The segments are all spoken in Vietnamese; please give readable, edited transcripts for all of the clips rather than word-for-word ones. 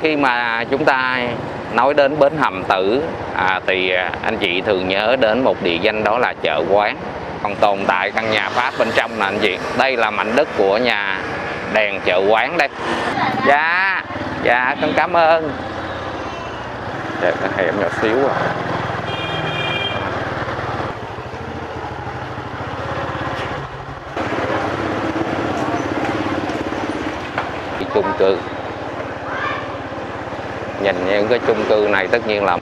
Khi mà chúng ta nói đến Bến Hàm Tử thì anh chị thường nhớ đến một địa danh đó là chợ Quán. Còn tồn tại căn nhà Pháp bên trong là anh chị, đây là mảnh đất của nhà Đèn Chợ Quán đây. Dạ, dạ con cảm ơn. Để cái hẻm nhỏ xíu à. Chung cư, nhìn những cái chung cư này tất nhiên là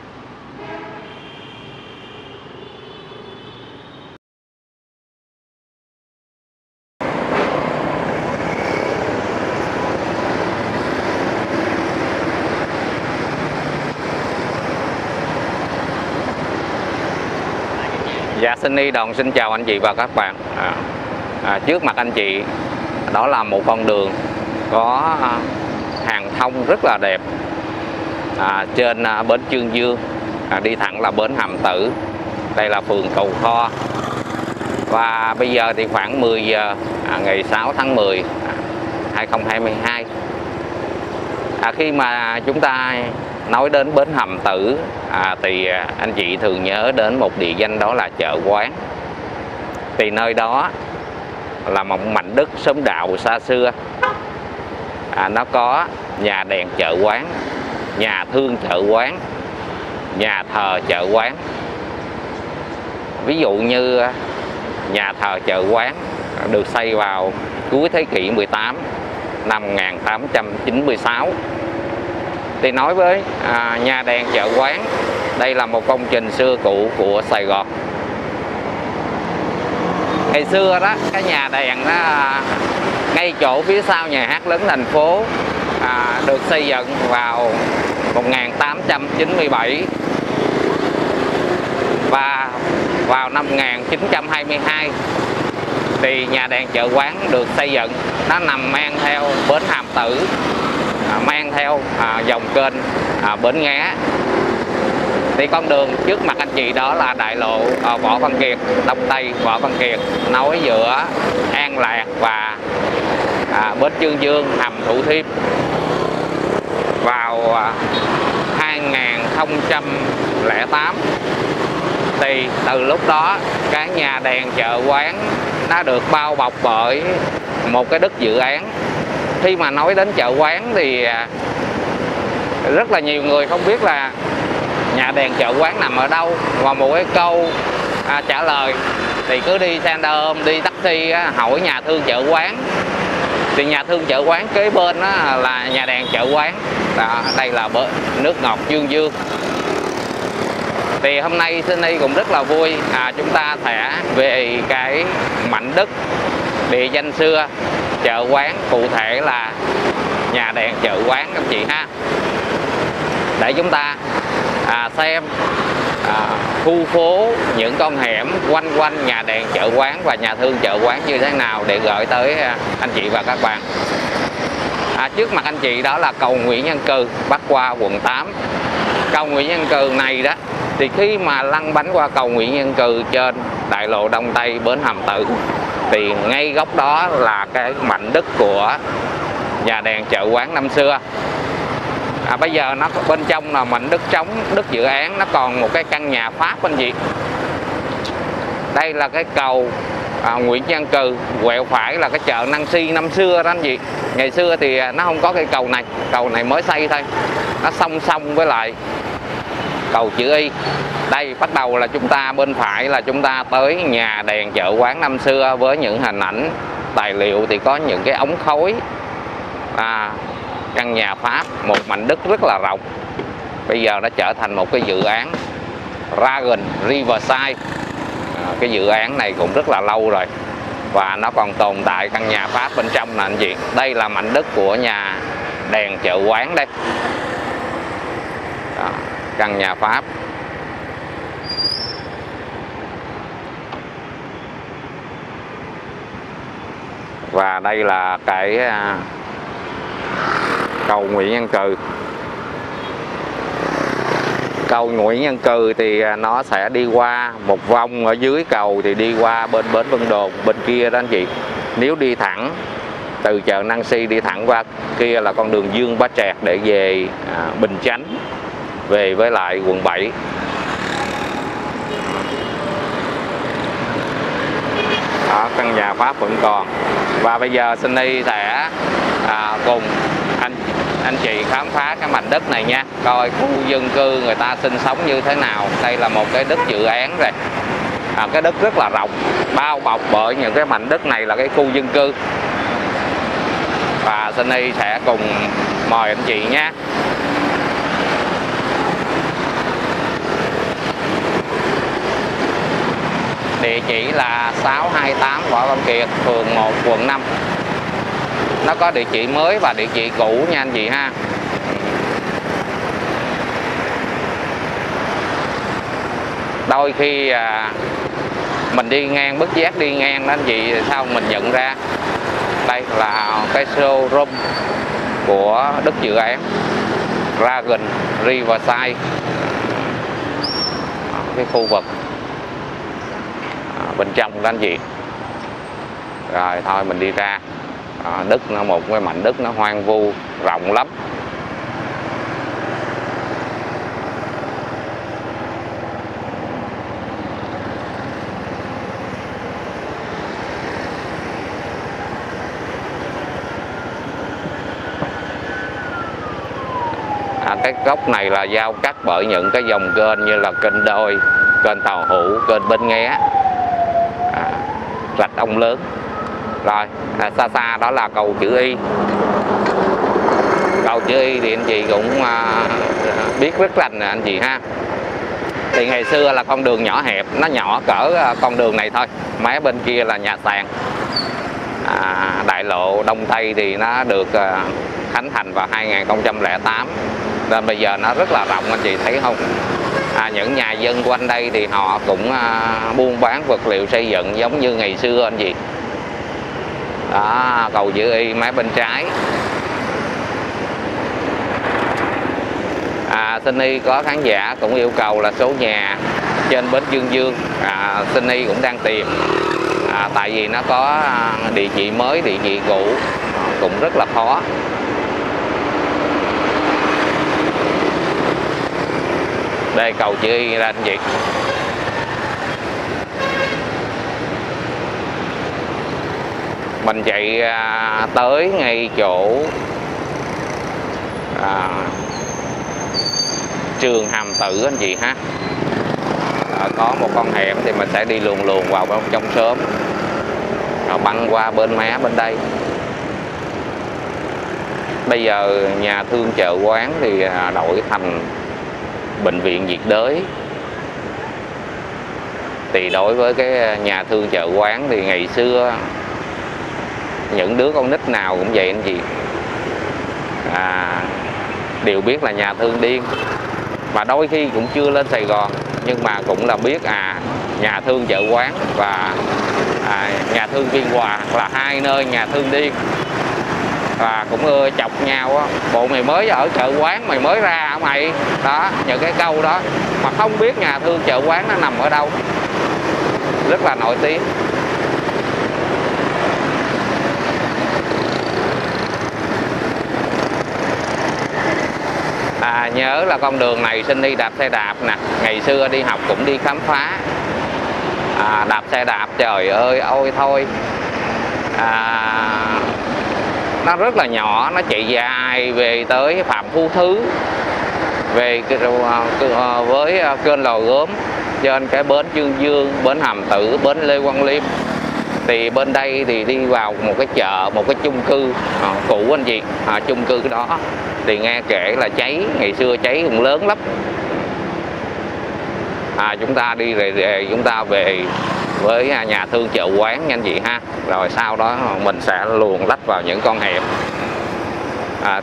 dạ. Sunny Doan xin chào anh chị và các bạn. Trước mặt anh chị đó là một con đường có hàng thông rất là đẹp trên bến Chương Dương, đi thẳng là bến Hàm Tử. Đây là phường Cầu Kho. Và bây giờ thì khoảng 10 giờ ngày 6 tháng 10 2022. Khi mà chúng ta nói đến bến Hàm Tử thì anh chị thường nhớ đến một địa danh đó là chợ Quán. Thì nơi đó là một mảnh đất xóm đạo xa xưa. Nó có nhà Đèn Chợ Quán, nhà Thương Chợ Quán, nhà Thờ Chợ Quán. Ví dụ như nhà Thờ Chợ Quán được xây vào cuối thế kỷ 18 năm 1896. Thì nói với nhà Đèn Chợ Quán, đây là một công trình xưa cũ của Sài Gòn. Ngày xưa đó, cái nhà đèn nó ngay chỗ phía sau nhà hát lớn thành phố, được xây dựng vào 1897 và vào năm 1922 thì nhà Đèn Chợ Quán được xây dựng. Nó nằm mang theo bến Hàm Tử, mang theo dòng kênh Bến Nghé. Thì con đường trước mặt anh chị đó là đại lộ Võ Văn Kiệt, Đông Tây Võ Văn Kiệt, nối giữa An Lạc và Bến Chương Dương, Hầm Thủ Thiêm. Vào 2008 thì từ lúc đó cái nhà Đèn Chợ Quán nó được bao bọc bởi một cái đất dự án. Khi mà nói đến chợ Quán thì rất là nhiều người không biết là nhà Đèn Chợ Quán nằm ở đâu, và một cái câu trả lời thì cứ đi xe ôm, đi taxi hỏi nhà Thương Chợ Quán, thì nhà Thương Chợ Quán kế bên đó là nhà Đèn Chợ Quán. Đó, đây là nước ngọt Dương Dương. Thì hôm nay Sunny cũng rất là vui, chúng ta sẽ về cái mảnh đất địa danh xưa chợ Quán, cụ thể là nhà Đèn Chợ Quán các chị ha, để chúng ta xem khu phố, những con hẻm quanh quanh nhà Đèn Chợ Quán và nhà Thương Chợ Quán như thế nào để gửi tới anh chị và các bạn. Trước mặt anh chị đó là cầu Nguyễn Văn Cừ bắc qua quận 8. Cầu Nguyễn Văn Cừ này đó thì khi mà lăn bánh qua cầu Nguyễn Văn Cừ trên đại lộ Đông Tây bến Hàm Tử thì ngay góc đó là cái mảnh đất của nhà Đèn Chợ Quán năm xưa. Bây giờ nó bên trong là mảnh đất trống, đất dự án, nó còn một cái căn nhà Pháp bên Việt. Đây là cái cầu Nguyễn Văn Cừ, quẹo phải là cái chợ Nancy năm xưa đó anh chị. Ngày xưa thì nó không có cây cầu này mới xây thôi. Nó song song với lại cầu chữ Y. Đây bắt đầu là chúng ta bên phải là chúng ta tới nhà Đèn Chợ Quán năm xưa. Với những hình ảnh tài liệu thì có những cái ống khói, căn nhà Pháp, một mảnh đất rất là rộng. Bây giờ nó trở thành một cái dự án Dragon Riverside. Cái dự án này cũng rất là lâu rồi và nó còn tồn tại căn nhà Pháp bên trong là anh chị. Đây là mảnh đất của nhà Đèn Chợ Quán đây. Đó, căn nhà Pháp. Và đây là cái cầu Nguyễn Văn Cừ. Cầu Nguyễn Văn Cừ thì nó sẽ đi qua một vòng, ở dưới cầu thì đi qua bên Bến Vân Đồn bên kia đó anh chị. Nếu đi thẳng Từ chợ Nancy đi thẳng qua kia là con đường Dương Bá Trạc để về Bình Chánh, về với lại quận 7. Đó, căn nhà Pháp vẫn còn. Và bây giờ Sunny sẽ cùng anh chị khám phá cái mảnh đất này nha, coi khu dân cư người ta sinh sống như thế nào. Đây là một cái đất dự án rồi, cái đất rất là rộng, bao bọc bởi những cái mảnh đất này là cái khu dân cư. Và Sunny sẽ cùng mời anh chị nhé. Địa chỉ là 628 Võ Văn Kiệt, phường 1, quận 5. Nó có địa chỉ mới và địa chỉ cũ nha anh chị ha. Đôi khi mình đi ngang, bất giác đi ngang đó anh chị, sao mình nhận ra đây là cái showroom của đất dự án Dragon Riverside. Cái khu vực bên trong đó anh chị. Rồi thôi mình đi ra. Đất nó một cái mảnh đất nó hoang vu, rộng lắm. Cái góc này là giao cắt bởi những cái dòng kênh như là kênh Đôi, kênh Tàu Hữu, kênh Bến Nghé, rạch Ông Lớn. Rồi xa xa đó là cầu Chữ Y. Cầu Chữ Y thì anh chị cũng biết rất lành nè anh chị ha. Thì ngày xưa là con đường nhỏ hẹp, nó nhỏ cỡ con đường này thôi. Mé bên kia là nhà sàn. Đại lộ Đông Tây thì nó được khánh thành vào 2008. Nên bây giờ nó rất là rộng anh chị thấy không? Những nhà dân quanh đây thì họ cũng buôn bán vật liệu xây dựng giống như ngày xưa anh chị. Đó, cầu Chữ Y mé bên trái. Sunny có khán giả cũng yêu cầu là số nhà trên Bến Chương Dương. Sunny cũng đang tìm, tại vì nó có địa chỉ mới, địa chỉ cũ, cũng rất là khó. Đây cầu Chữ Y ra anh chị. Mình chạy tới ngay chỗ trường Hàm Tử anh chị ha. Có một con hẻm thì mình sẽ đi luồn luồn vào trong xóm, băng qua bên mé bên đây. Bây giờ nhà thương chợ quán thì đổi thành bệnh viện nhiệt đới. Thì đối với cái nhà thương chợ quán thì ngày xưa những đứa con nít nào cũng vậy anh chị, đều biết là nhà thương điên. Mà đôi khi cũng chưa lên Sài Gòn nhưng mà cũng là biết nhà thương chợ quán và nhà thương Biên Hòa là hai nơi nhà thương điên. Và cũng chọc nhau á, bộ mày mới ở chợ quán mày mới ra hả mày. Đó, những cái câu đó mà không biết nhà thương chợ quán nó nằm ở đâu. Rất là nổi tiếng. Nhớ là con đường này Sunny đạp xe đạp nè. Ngày xưa đi học cũng đi khám phá, đạp xe đạp trời ơi ôi thôi. Nó rất là nhỏ, nó chạy dài về tới Phạm Phú Thứ, về với kênh Lò Gốm, trên cái bến Chương Dương, bến Hàm Tử, bến Lê Quang Liêm. Thì bên đây thì đi vào một cái chợ, một cái chung cư cũ anh chị. Chung cư đó thì nghe kể là cháy, ngày xưa cháy cũng lớn lắm. Chúng ta đi về chúng ta về với nhà thương chợ quán nha anh chị ha. Rồi sau đó mình sẽ luồn lách vào những con hẻm.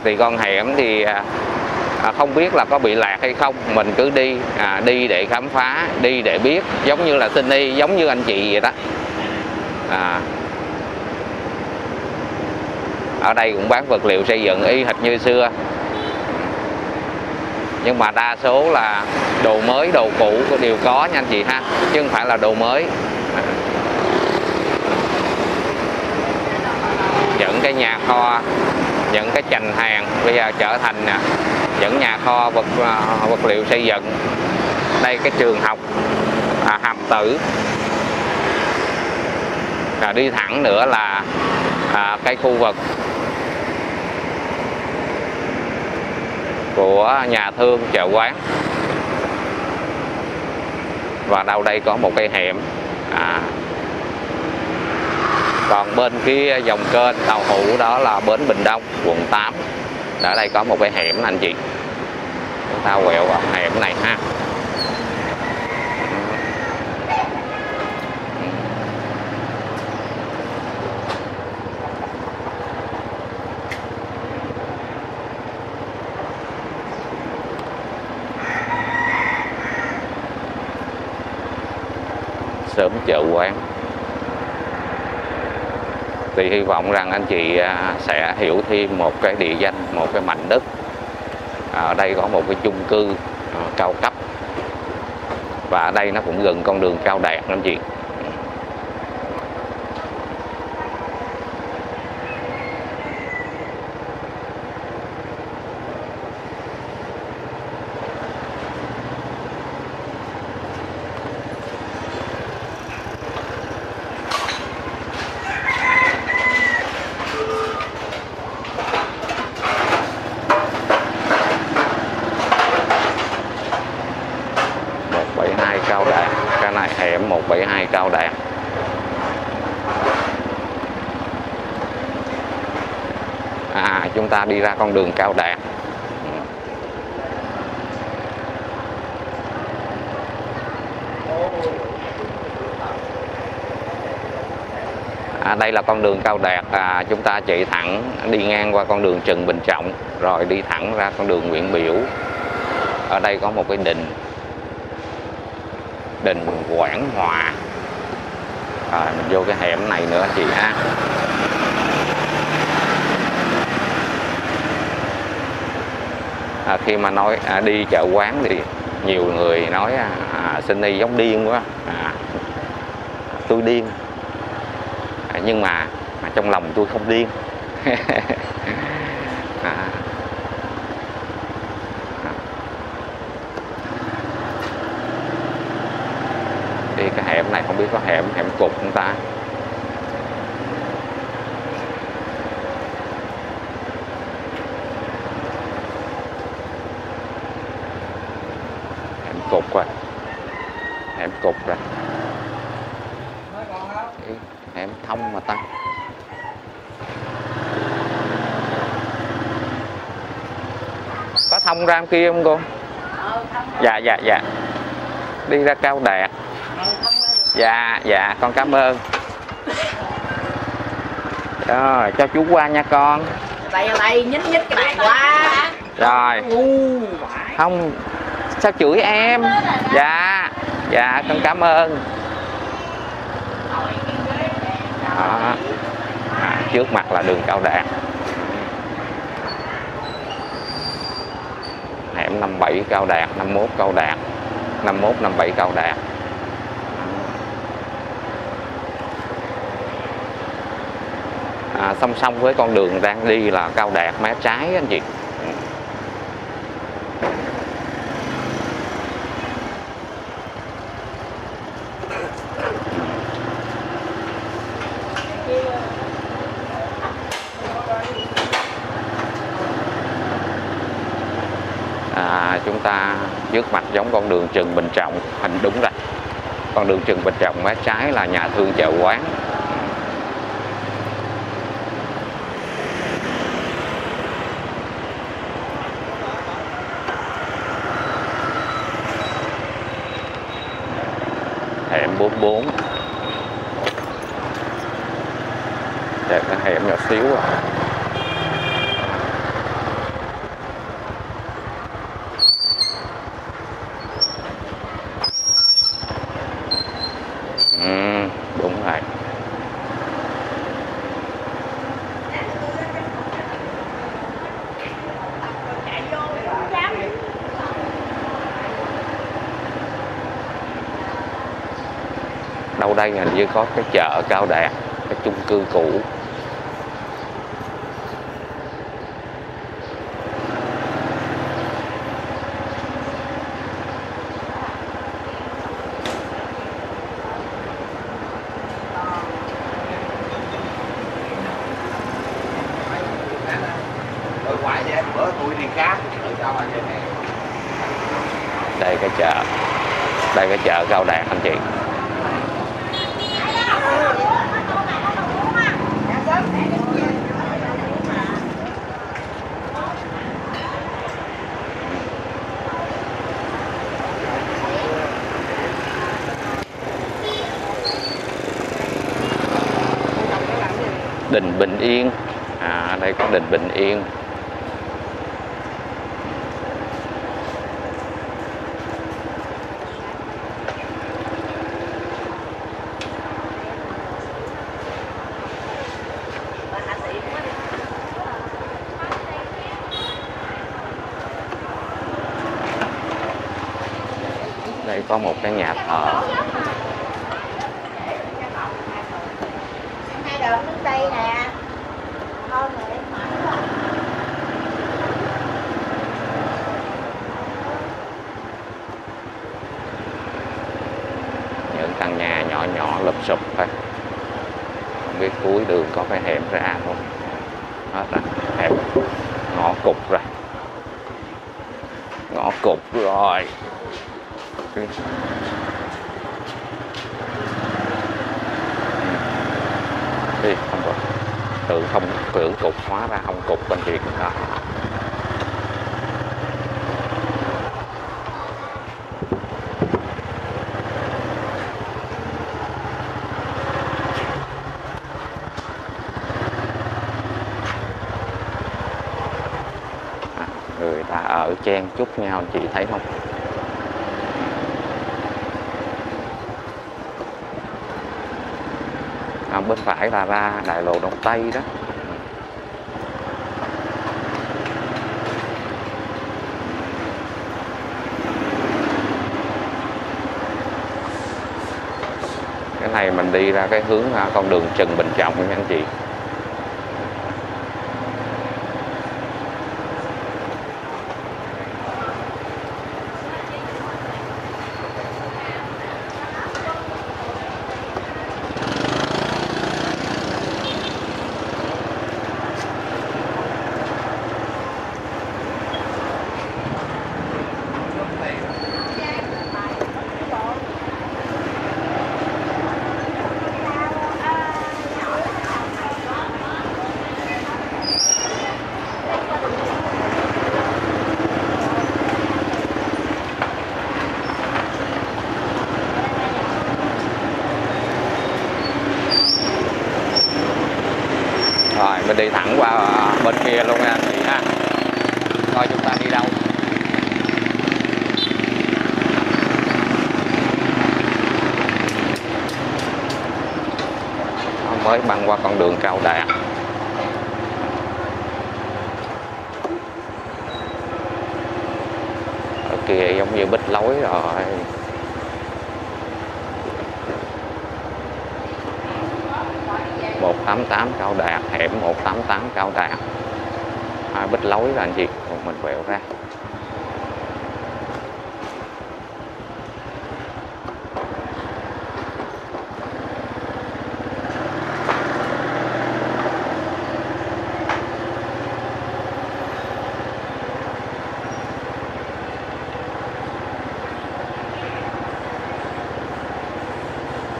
Thì con hẻm thì không biết là có bị lạc hay không, mình cứ đi, đi để khám phá, đi để biết, giống như là Sunny, giống như anh chị vậy đó. Ở đây cũng bán vật liệu xây dựng y hệt như xưa, nhưng mà đa số là đồ mới, đồ cũ đều có nha anh chị ha, chứ không phải là đồ mới. Những những cái nhà kho, những cái chành hàng bây giờ trở thành những nhà kho vật liệu xây dựng. Đây cái trường học Hàm Tử, đi thẳng nữa là cái khu vực của nhà thương chợ quán, và đầu đây có một cây hẻm. Còn bên kia dòng kênh Tàu Hũ đó là bến Bình Đông, quận 8. Ở đây có một cái hẻm anh chị, chúng ta quẹo vào hẻm này ha. Sớm chợ quán. Thì hy vọng rằng anh chị sẽ hiểu thêm một cái địa danh, một cái mảnh đất. Ở đây có một cái chung cư cao cấp, và ở đây nó cũng gần con đường Cao Đạt anh chị. Chúng ta đi ra con đường Cao Đạt. Đây là con đường Cao Đạt, chúng ta chạy thẳng đi ngang qua con đường Trần Bình Trọng, rồi đi thẳng ra con đường Nguyễn Biểu. Ở đây có một cái đình, đình Quảng Hòa. Mình vô cái hẻm này nữa chị ha. Khi mà nói đi chợ quán thì nhiều người nói Sunny giống điên quá, tôi điên, nhưng mà trong lòng tôi không điên. Đi cái hẻm này không biết có hẻm cục không ta. Cục rồi, em thông mà ta. Có thông ra kia không cô? Dạ. Đi ra Cao Đạt. Dạ, con cảm ơn. Rồi, cho chú qua nha con. Đây, nhích cái này quá. Rồi. Không, sao chửi em? Dạ, con cảm ơn. Đó. Trước mặt là đường Cao Đạt, hẻm 57 Cao Đạt, 51 Cao Đạt, 51, 57 Cao Đạt. Song song với con đường đang đi là Cao Đạt mé trái anh chị. Trước mặt giống con đường Trần Bình Trọng, hình đúng rồi. Con đường Trần Bình Trọng mé trái là nhà thương chợ quán. Hẻm 44. Chạy cái hẻm nhỏ xíu à. Đây hình như có cái chợ Cao Đạt, cái chung cư cũ. bữa tôi đi khác ở sao anh này. Đây cái chợ, đây cái chợ Cao Đạt anh chị. Đình Bình Yên, à đây có đình Bình Yên. Đây có một cái nhà thờ. Sụp thôi, không biết cuối đường có phải hẻm ra không, hết rồi, hẻm ngõ cụt rồi, ngõ cụt rồi. Đi không có tưởng, không tưởng cụt, hóa ra không cụt bên chuyện đó. Chen chúc nhau anh chị thấy không? À, bên phải là ra đại lộ Đông Tây đó. Cái này mình đi ra cái hướng con đường Trần Bình Trọng nha anh chị. Mình đi thẳng qua bên kia luôn nha anh chị ha, coi chúng ta đi đâu. Mới băng qua con đường Cao Đạt. Ở kia giống như bích lối rồi. Cao Đạt, hẻm 188 Cao Đạt, bích lối là anh chị, mình quẹo ra.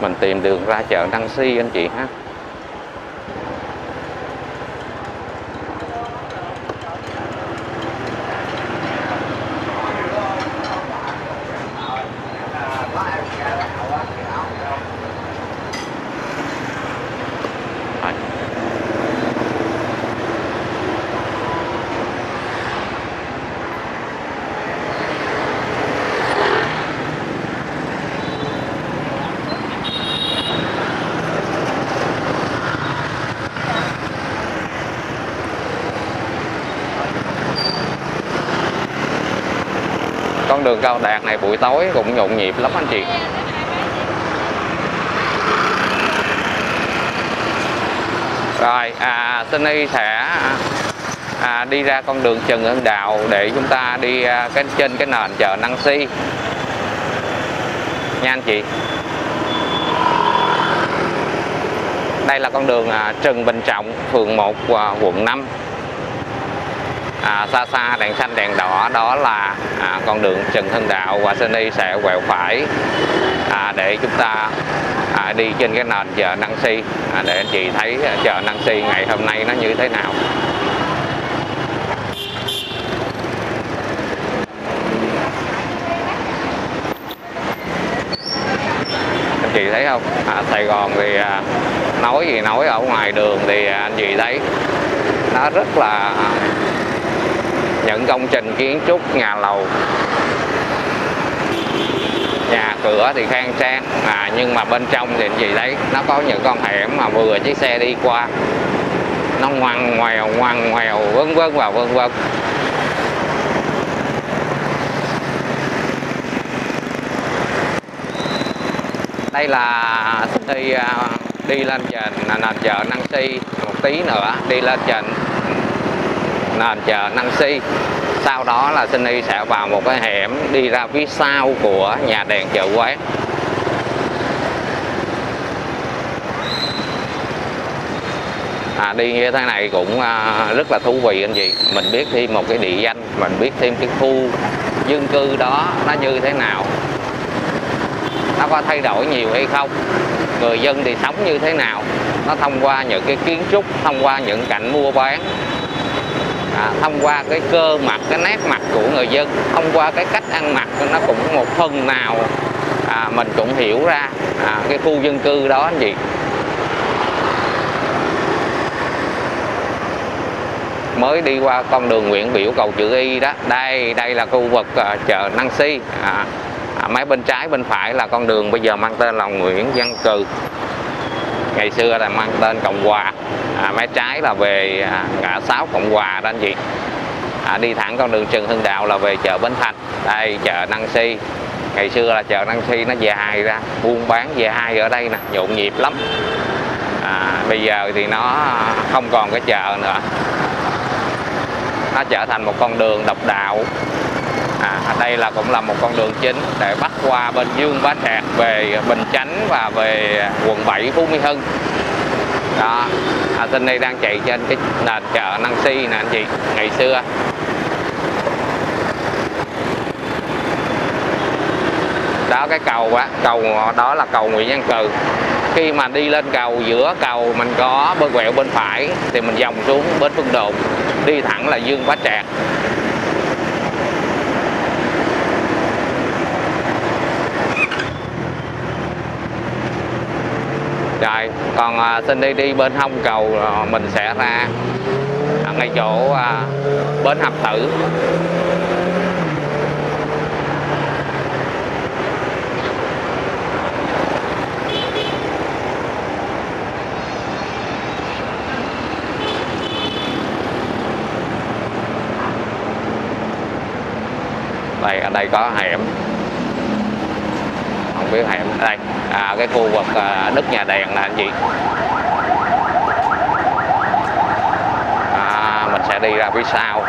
Mình tìm đường ra chợ Nancy anh chị ha. Đường Cao Đạt này buổi tối cũng nhộn nhịp lắm anh chị. Rồi Sunny sẽ đi ra con đường Trần Hưng Đạo để chúng ta đi trên cái nền chợ Nancy nha anh chị. Đây là con đường Trần Bình Trọng, phường 1, quận 5. xa xa đèn xanh đèn đỏ đó là con đường Trần Hưng Đạo và Sunny sẽ quẹo phải để chúng ta đi trên cái nền chợ Nancy để anh chị thấy chợ Nancy ngày hôm nay nó như thế nào. Anh chị thấy không, Sài Gòn thì nói gì nói, ở ngoài đường thì anh chị thấy nó rất là những công trình kiến trúc, nhà lầu, nhà cửa thì khang trang, nhưng mà bên trong thì anh chị thấy nó có những con hẻm mà vừa chiếc xe đi qua nó ngoằn ngoèo vân vân và vân vân. Đây là đi lên nền chợ Nancy, một tí nữa đi lên nền chợ Nancy, sau đó là Sunny sẽ vào một cái hẻm đi ra phía sau của nhà đèn chợ quán. Đi như thế này cũng rất là thú vị anh chị, mình biết thêm một cái địa danh, mình biết thêm cái khu dân cư đó nó như thế nào, nó có thay đổi nhiều hay không, người dân thì sống như thế nào, nó thông qua những cái kiến trúc, thông qua những cảnh mua bán, thông qua cái cơ mặt, cái nét mặt của người dân, thông qua cái cách ăn mặc, nó cũng một phần nào mình cũng hiểu ra cái khu dân cư đó anh chị. Mới đi qua con đường Nguyễn Biểu, cầu Chữ Y đó, đây là khu vực chợ Nancy. Máy bên trái bên phải là con đường bây giờ mang tên là Nguyễn Văn Cừ, ngày xưa là mang tên Cộng Hòa, máy trái là về ngã 6 Cộng Hòa đó anh chị. Đi thẳng con đường Trần Hưng Đạo là về chợ Bến Thành. Đây chợ Nancy, ngày xưa là chợ Nancy, nó dài ra buôn bán dài ở đây nè, nhộn nhịp lắm. Bây giờ thì nó không còn cái chợ nữa, nó trở thành một con đường độc đạo. Đây là cũng là một con đường chính để bắt qua bên Dương Bá Trạc về Bình Chánh và về quận 7 Phú Mỹ Hưng. Đó, Sunny đang chạy trên cái nền chợ Nancy nè anh chị, ngày xưa. Đó cái cầu á, cầu đó là cầu Nguyễn Văn Cừ. Khi mà đi lên cầu, giữa cầu mình có bơi quẹo bên phải thì mình vòng xuống Bến Vân Đồn, đi thẳng là Dương Bá Trạc. Rồi, còn Sunny đi bên hông cầu mình sẽ ra ngay chỗ Bến Hàm Tử. Đây, ở đây có hẻm, không biết hẻm ở đây. Cái khu vực đất nhà đèn là anh chị, mình sẽ đi ra phía sau.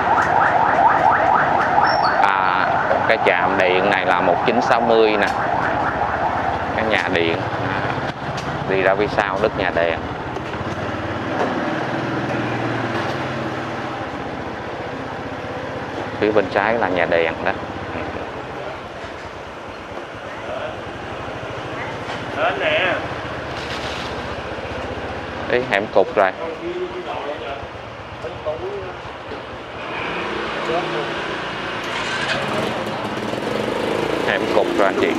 Cái trạm điện này là 1960 nè, cái nhà điện, đi ra phía sau đất nhà đèn. Phía bên trái là nhà đèn đó. Đấy, hẻm cục rồi. Hẻm cục rồi anh chị.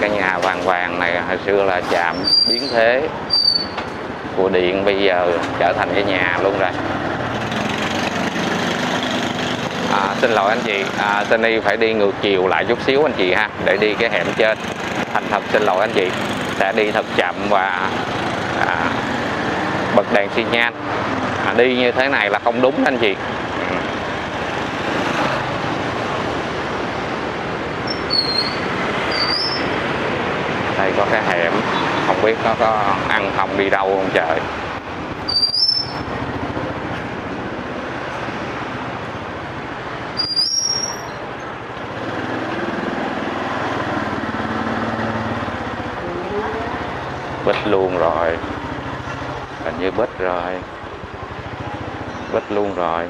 Cái nhà vàng này hồi xưa là trạm biến thế của điện, bây giờ trở thành cái nhà luôn rồi. Xin lỗi anh chị, Sunny phải đi ngược chiều lại chút xíu anh chị ha, để đi cái hẻm trên. Thành thật xin lỗi anh chị, sẽ đi thật chậm và bật đèn xi nhan. Đi như thế này là không đúng anh chị. Đây có cái hẻm, không biết nó có ăn hồng đi đâu không trời. bích luôn rồi, hình như bích luôn rồi.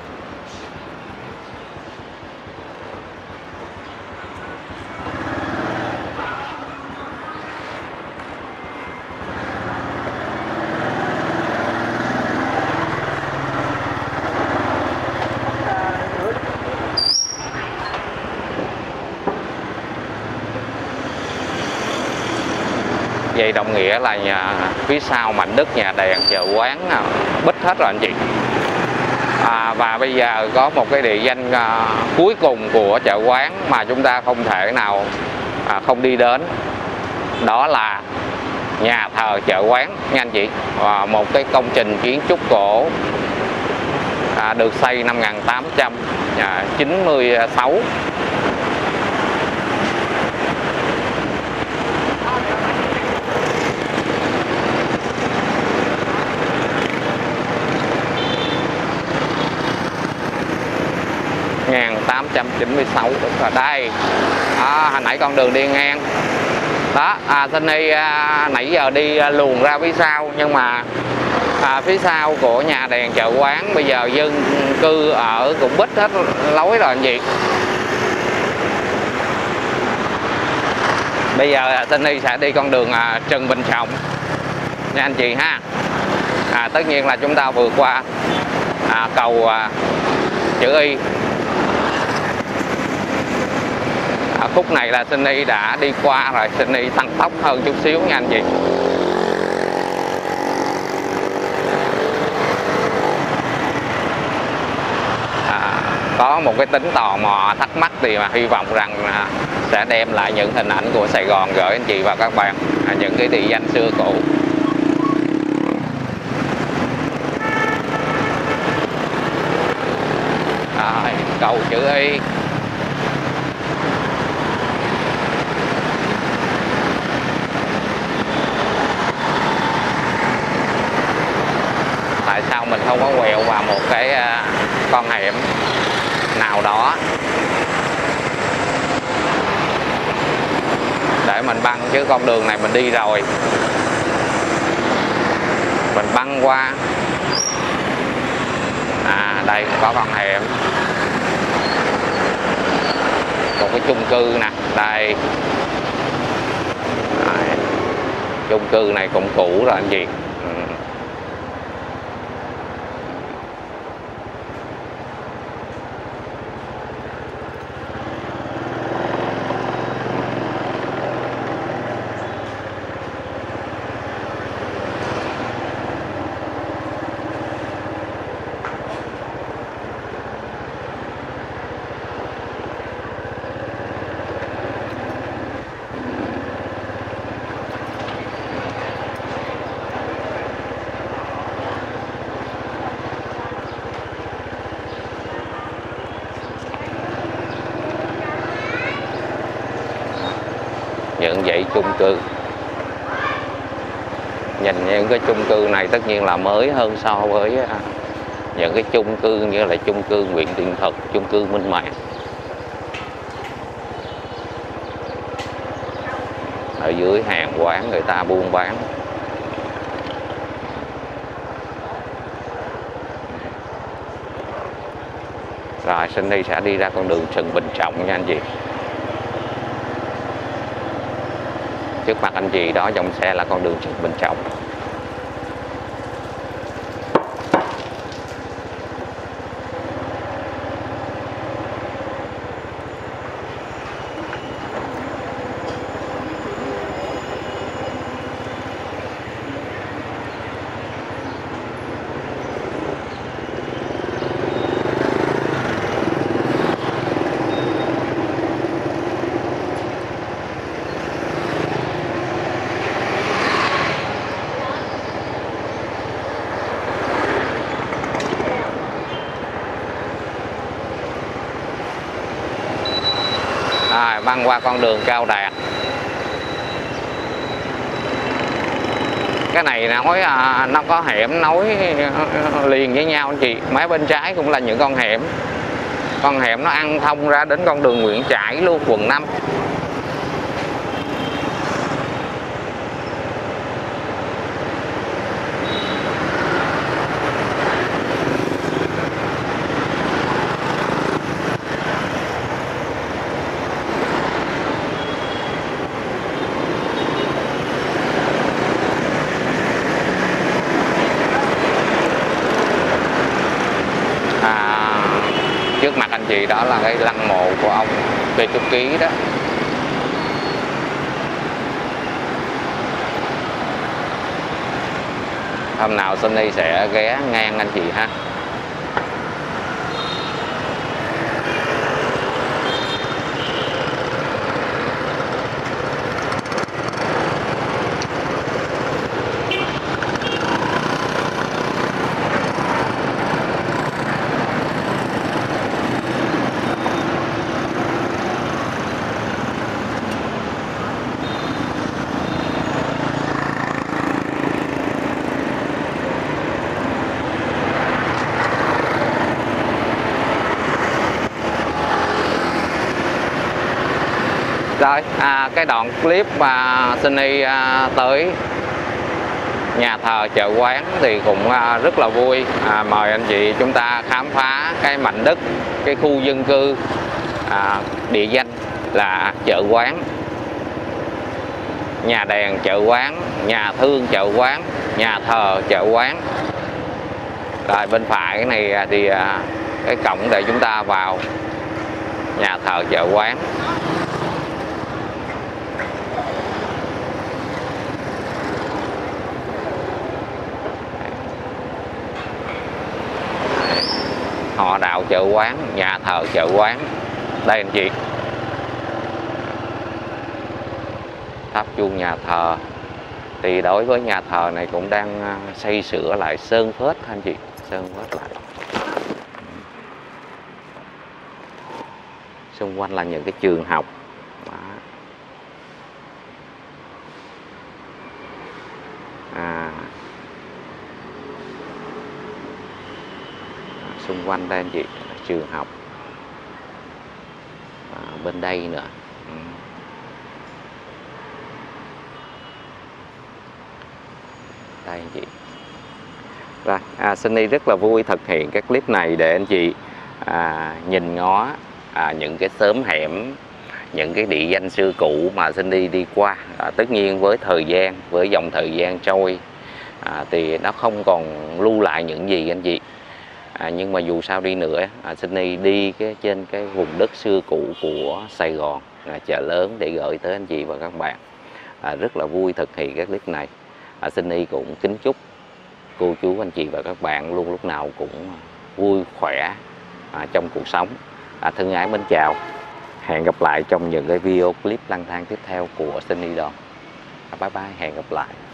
Vậy đồng nghĩa là nhà phía sau mảnh đất Nhà Đèn Chợ Quán bích hết rồi anh chị. Và bây giờ có một cái địa danh cuối cùng của chợ Quán mà chúng ta không thể nào không đi đến, đó là Nhà Thờ Chợ Quán nha anh chị. Một cái công trình kiến trúc cổ được xây năm 1896. Đúng rồi đây, hồi nãy con đường đi ngang đó. Sunny nãy giờ đi luồn ra phía sau, nhưng mà phía sau của Nhà Đèn Chợ Quán bây giờ dân cư ở cũng bích hết lối rồi anh chị. Bây giờ Sunny sẽ đi con đường Trần Bình Trọng nha anh chị ha. Tất nhiên là chúng ta vượt qua cầu chữ Y. Khúc này là Sunny đã đi qua rồi, Sunny tăng tốc hơn chút xíu nha anh chị. Có một cái tính tò mò thắc mắc thì mà hy vọng rằng sẽ đem lại những hình ảnh của Sài Gòn gửi anh chị và các bạn, những cái địa danh xưa cũ. Cầu chữ Y. Sao mình không có quẹo vào một cái con hẻm nào đó để mình băng, chứ con đường này mình đi rồi mình băng qua. Đây có con hẻm, một cái chung cư nè. Đây chung cư này cũng cũ rồi anh chị. Những dãy chung cư, nhìn những cái chung cư này tất nhiên là mới hơn so với những cái chung cư như là chung cư Nguyễn Thiện Thuật, chung cư Minh Mạng. Ở dưới hàng quán người ta buôn bán. Rồi Sunny sẽ đi ra con đường Trần Bình Trọng nha anh chị. Trước mặt anh chị đó dòng xe là con đường Trần Bình Trọng. Băng qua con đường Cao Đạt. Cái này nói nó có hẻm nối liền với nhau anh chị. Mấy bên trái cũng là những con hẻm. Con hẻm nó ăn thông ra đến con đường Nguyễn Trãi luôn, quận 5. gì đó là cái lăng mộ của ông Vietukki đó. Hôm nào Sunny sẽ ghé ngang anh chị ha. Rồi, cái đoạn clip Sunny tới nhà thờ Chợ Quán thì cũng rất là vui. Mời anh chị chúng ta khám phá cái mảnh đất, cái khu dân cư địa danh là Chợ Quán, Nhà Đèn Chợ Quán, Nhà Thương Chợ Quán, Nhà Thờ Chợ Quán. Rồi bên phải cái này thì cái cổng để chúng ta vào Nhà Thờ Chợ Quán. Họ đạo Chợ Quán, Nhà Thờ Chợ Quán. Đây anh chị, tháp chuông nhà thờ. Thì đối với nhà thờ này cũng đang xây sửa lại, sơn phết anh chị, sơn phết lại. Xung quanh là những cái trường học. Đó. Xung quanh đây anh chị, trường học bên đây nữa. Đây anh chị. Rồi, Sunny rất là vui thực hiện các clip này để anh chị nhìn ngó những cái xóm hẻm, những cái địa danh xưa cũ mà Sunny đi qua. Tất nhiên với thời gian, với dòng thời gian trôi thì nó không còn lưu lại những gì anh chị. Nhưng mà dù sao đi nữa, Sunny đi trên cái vùng đất xưa cũ của Sài Gòn, Chợ Lớn để gửi tới anh chị và các bạn. Rất là vui thực hiện các clip này. Sunny cũng kính chúc cô chú, anh chị và các bạn luôn lúc nào cũng vui, khỏe trong cuộc sống. Thân ái mến chào, hẹn gặp lại trong những cái video clip lang thang tiếp theo của Sunny Doan. Bye bye, hẹn gặp lại.